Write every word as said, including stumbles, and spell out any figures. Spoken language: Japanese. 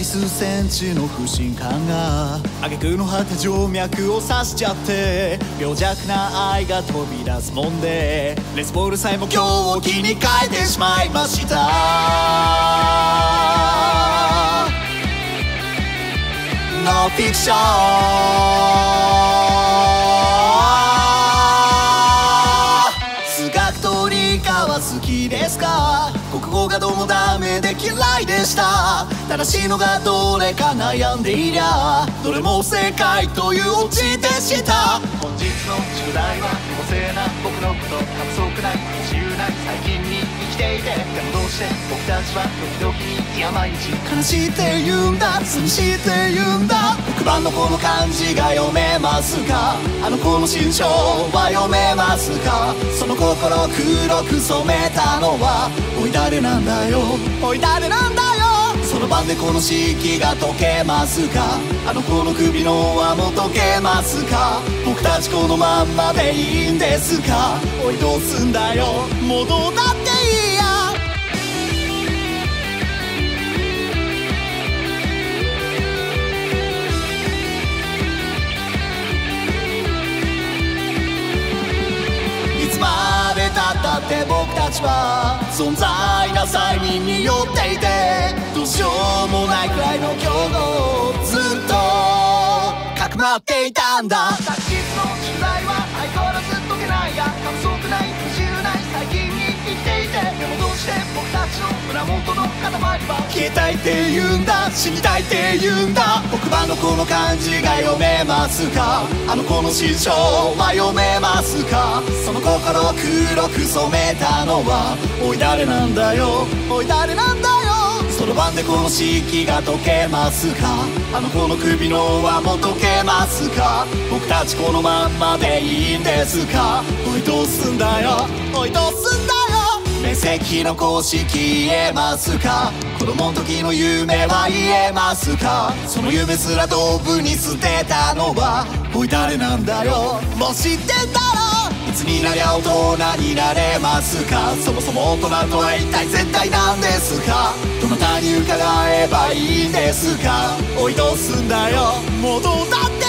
り数センチの不信感が挙句の果て静脈を刺しちゃって病弱な愛が飛び出すもんでレスポールさえも狂気に変えてしまいました。ノンフィクション。数学と理科は好きですか？国語がどうもダメで嫌いでした。正しいのがどれか悩んでいりゃどれも正解というオチでした。本日の宿題は個性な僕のこと過不足ない自由ない最近に生きていてでもどうして僕たちは時々いや毎日悲しいって言うんだ寂しいって言うんだ。黒板のこの漢字が読めますか？あの子の心情は読めますか？その心黒く染めたのはおいだれなんだよおいだれなんだよ。その晩でこの式が解けますか？あの子の首の輪も解けますか？僕たちこのまんまでいいんですか？おいどうすんだよもうどうだっていいや。で僕たちは存在な罪人に酔っていてどうしようもないくらいの強豪をずっとかくまっていたんだ。昨日の宿題は相変わらず解けないが過不足ない不自由ない最近に生きていてでもどうして僕たちの胸元の塊は消えたいって言うんだ死にたいって言うんだ。黒板のこの漢字が読めますか？あの子の心象は読めますか？その心を黒く染めたのはおい誰なんだよおい誰なんだよ。その晩でこの式が解けますか？あの子の首の輪も解けますか？僕たちこのまんまでいいんですか？おいどうすんだよおいどうすんだよ。面積の公式言えますか？子供の時の夢は言えますか？その夢すらドブに捨てたのはおい誰なんだよもう知ってんだろ。いつになりゃ大人になれますか？そもそも大人とは一体絶対なんですか？どなたに伺えばいいんですか？おいどうすんだよもうどうだって